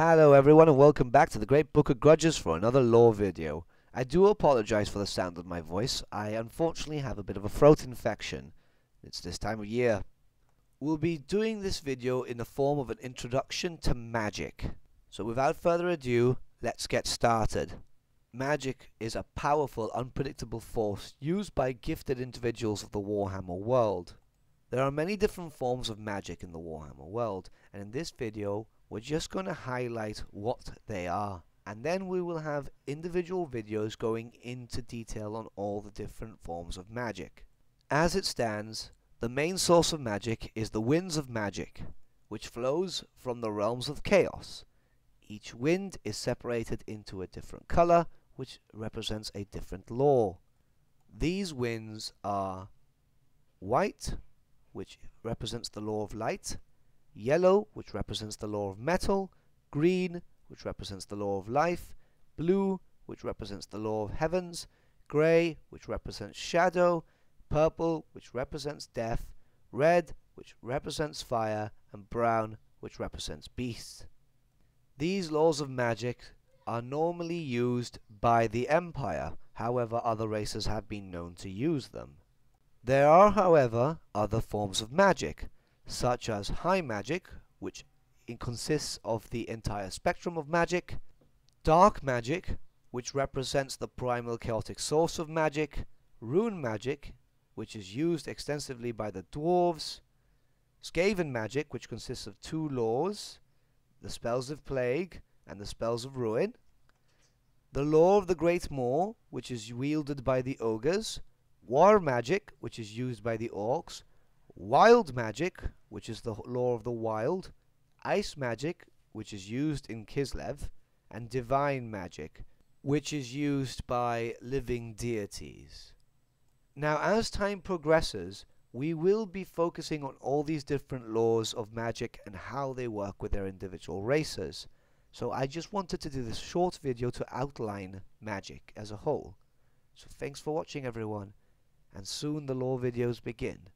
Hello everyone and welcome back to The Great Book of Grudges for another lore video. I do apologize for the sound of my voice. I unfortunately have a bit of a throat infection. It's this time of year. We'll be doing this video in the form of an introduction to magic. So without further ado, let's get started. Magic is a powerful, unpredictable force used by gifted individuals of the Warhammer world. There are many different forms of magic in the Warhammer world, and in this video we're just going to highlight what they are, and then we will have individual videos going into detail on all the different forms of magic. As it stands, the main source of magic is the winds of magic, which flows from the realms of chaos. Each wind is separated into a different color, which represents a different law. These winds are white, which represents the law of light, yellow, which represents the law of metal, green, which represents the law of life, blue, which represents the law of heavens, grey, which represents shadow, purple, which represents death, red, which represents fire, and brown, which represents beast. These laws of magic are normally used by the Empire, however other races have been known to use them. There are, however, other forms of magic, such as high magic, which consists of the entire spectrum of magic, dark magic, which represents the primal chaotic source of magic, rune magic, which is used extensively by the Dwarves, Skaven magic, which consists of two laws, the spells of plague and the spells of ruin, the law of the Great Maw, which is wielded by the Ogres, war magic, which is used by the Orcs, wild magic, which is the law of the wild, ice magic, which is used in Kislev, and divine magic, which is used by living deities. Now, as time progresses, we will be focusing on all these different laws of magic and how they work with their individual races. So I just wanted to do this short video to outline magic as a whole. So thanks for watching everyone, and soon the lore videos begin.